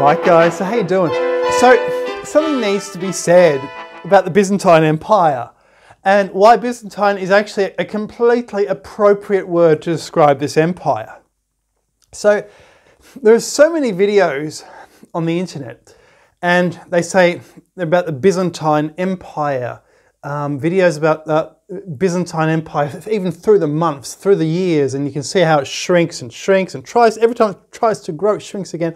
Right guys, so how you doing? So something needs to be said about the Byzantine Empire and why Byzantine is actually a completely appropriate word to describe this empire. So there are so many videos on the internet and they say about the Byzantine Empire, videos about the Byzantine Empire even through the months, through the years, and you can see how it shrinks and shrinks and tries, every time it tries to grow it shrinks again.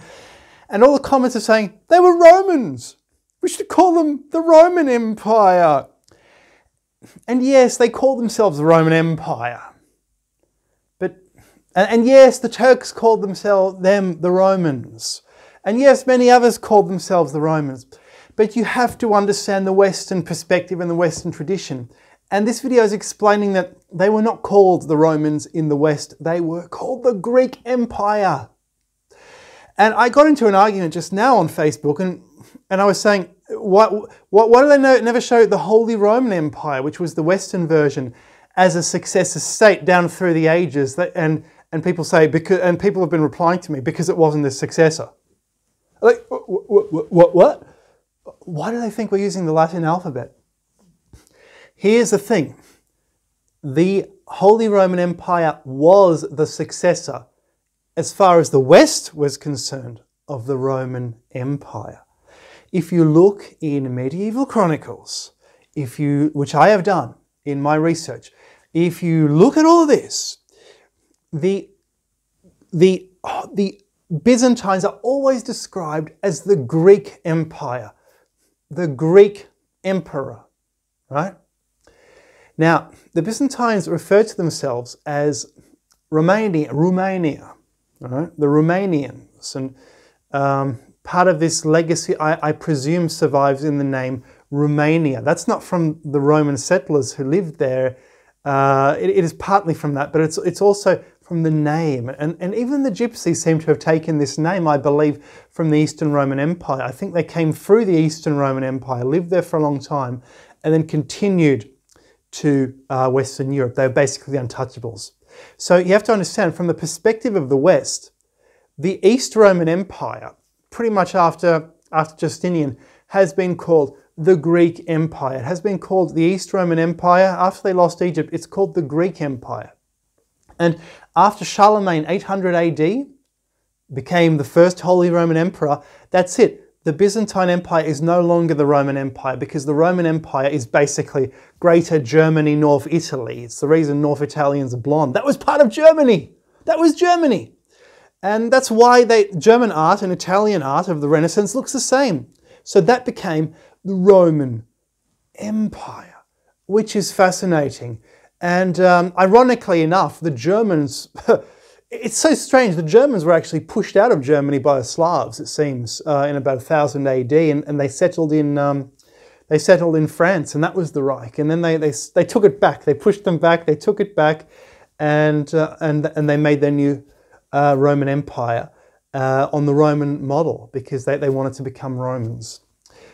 And all the comments are saying, they were Romans. We should call them the Roman Empire. And yes, they called themselves the Roman Empire. But, and yes, the Turks called them the Romans. And yes, many others called themselves the Romans. But you have to understand the Western perspective and the Western tradition. And this video is explaining that they were not called the Romans in the West. They were called the Greek Empire. And I got into an argument just now on Facebook and I was saying, why do they never show the Holy Roman Empire, which was the Western version, as a successor state down through the ages? And people say, and people have been replying to me, because it wasn't the successor. Like, what? Why do they think we're using the Latin alphabet? Here's the thing. The Holy Roman Empire was the successor, as far as the West was concerned, of the Roman Empire. If you look in medieval chronicles, which I have done in my research, if you look at all this, the Byzantines are always described as the Greek Empire, the Greek Emperor, right? Now, the Byzantines refer to themselves as Romania. The Romanians, and part of this legacy, I presume, survives in the name Romania. That's not from the Roman settlers who lived there. It is partly from that, but it's also from the name. And even the Gypsies seem to have taken this name, I believe, from the Eastern Roman Empire. I think they came through the Eastern Roman Empire, lived there for a long time, and then continued to Western Europe. They were basically the untouchables. So you have to understand, from the perspective of the West, the East Roman Empire, pretty much after Justinian, has been called the Greek Empire. It has been called the East Roman Empire. After they lost Egypt, it's called the Greek Empire. And after Charlemagne, 800 AD, became the first Holy Roman Emperor, that's it. The Byzantine Empire is no longer the Roman Empire, because the Roman Empire is basically Greater Germany, North Italy. It's the reason North Italians are blonde. That was part of Germany. That was Germany. And that's why German art and Italian art of the Renaissance looks the same. So that became the Roman Empire, which is fascinating. And ironically enough, the Germans... It's so strange, the Germans were actually pushed out of Germany by the Slavs, it seems, in about 1000 AD, and they settled in France, and that was the Reich. And then they took it back, they pushed them back, they took it back, and they made their new Roman Empire on the Roman model, because they wanted to become Romans.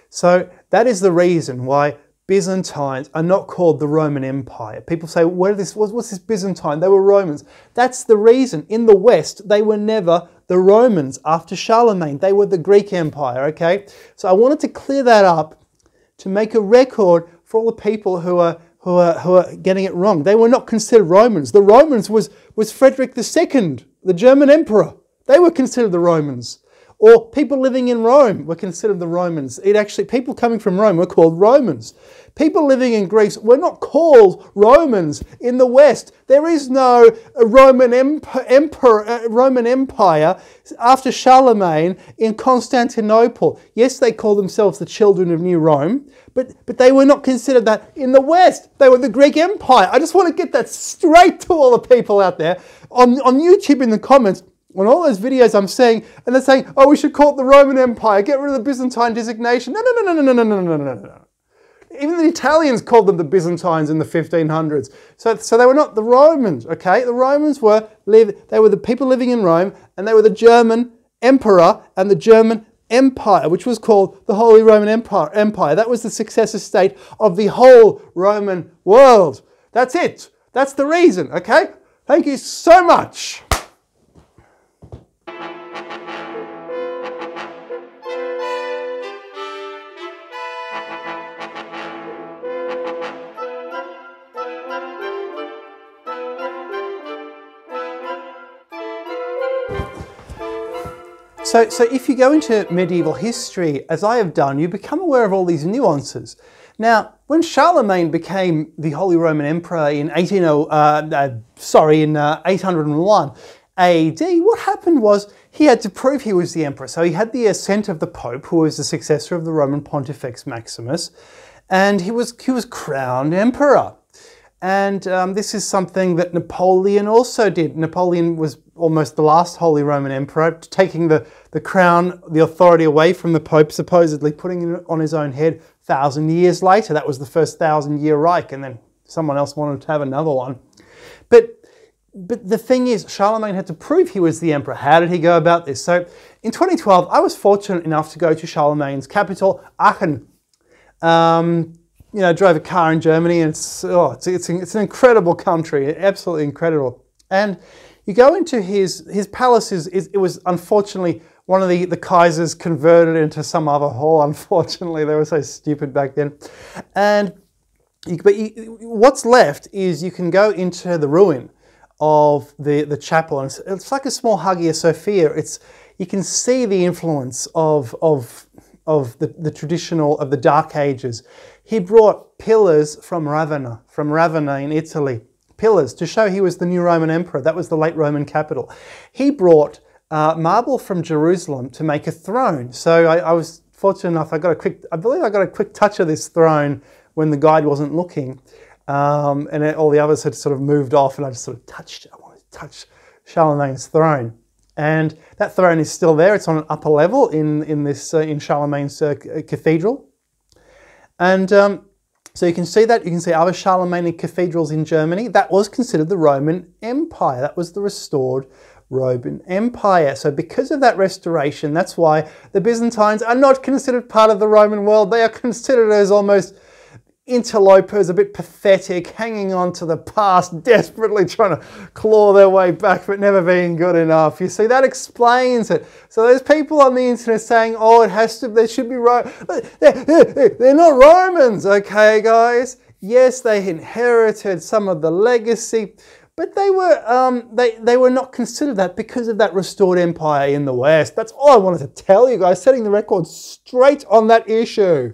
So that is the reason why Byzantines are not called the Roman Empire. People say, what's this Byzantine? They were Romans. That's the reason. In the West, they were never the Romans after Charlemagne. They were the Greek Empire, okay? So I wanted to clear that up to make a record for all the people who are getting it wrong. They were not considered Romans. The Romans was Frederick II, the German Emperor. They were considered the Romans. Or people living in Rome were considered the Romans. People coming from Rome were called Romans. People living in Greece were not called Romans in the West. There is no Roman Roman Empire after Charlemagne in Constantinople. Yes, they call themselves the children of New Rome, but they were not considered that in the West. They were the Greek Empire. I just want to get that straight to all the people out there on YouTube in the comments. On all those videos I'm seeing, and they're saying, oh, we should call it the Roman Empire, get rid of the Byzantine designation. No, no, no, no, no, no, no, no, no. Even the Italians called them the Byzantines in the 1500s. So they were not the Romans, okay? The Romans they were the people living in Rome, and they were the German Emperor and the German Empire, which was called the Holy Roman Empire. That was the successor state of the whole Roman world. That's it. That's the reason, okay? Thank you so much. So if you go into medieval history, as I have done, you become aware of all these nuances. Now, when Charlemagne became the Holy Roman Emperor in 801 AD, what happened was he had to prove he was the emperor. So he had the assent of the Pope, who was the successor of the Roman Pontifex Maximus, and he was crowned emperor. And this is something that Napoleon also did. Napoleon was almost the last Holy Roman Emperor, taking the crown, the authority away from the Pope, supposedly putting it on his own head 1,000 years later. That was the first 1,000-year Reich, and then someone else wanted to have another one. But the thing is, Charlemagne had to prove he was the emperor. How did he go about this? So in 2012, I was fortunate enough to go to Charlemagne's capital, Aachen. You know, drove a car in Germany, and it's an incredible country, absolutely incredible. And you go into his palace. It was unfortunately one of the Kaisers converted into some other hall. Unfortunately, they were so stupid back then. But what's left is you can go into the ruin of the chapel, and it's like a small Hagia Sophia. You can see the influence of the traditional, of the Dark Ages. He brought pillars from Ravenna in Italy, pillars to show he was the new Roman emperor. That was the late Roman capital. He brought marble from Jerusalem to make a throne. So I was fortunate enough, I believe I got a quick touch of this throne when the guide wasn't looking. And all the others had sort of moved off, and I just sort of touched it. I wanted to touch Charlemagne's throne. And that throne is still there. It's on an upper level in Charlemagne's cathedral. And so you can see that. You can see other Charlemagne cathedrals in Germany. That was considered the Roman Empire. That was the restored Roman Empire. So because of that restoration, that's why the Byzantines are not considered part of the Roman world. They are considered as almost interlopers, a bit pathetic, hanging on to the past, desperately trying to claw their way back, but never being good enough. You see, that explains it. So there's people on the internet saying, oh, it has to, there should be Romans. They're not Romans, okay, guys? Yes, they inherited some of the legacy, but they were not considered that because of that restored empire in the West. That's all I wanted to tell you guys, setting the record straight on that issue.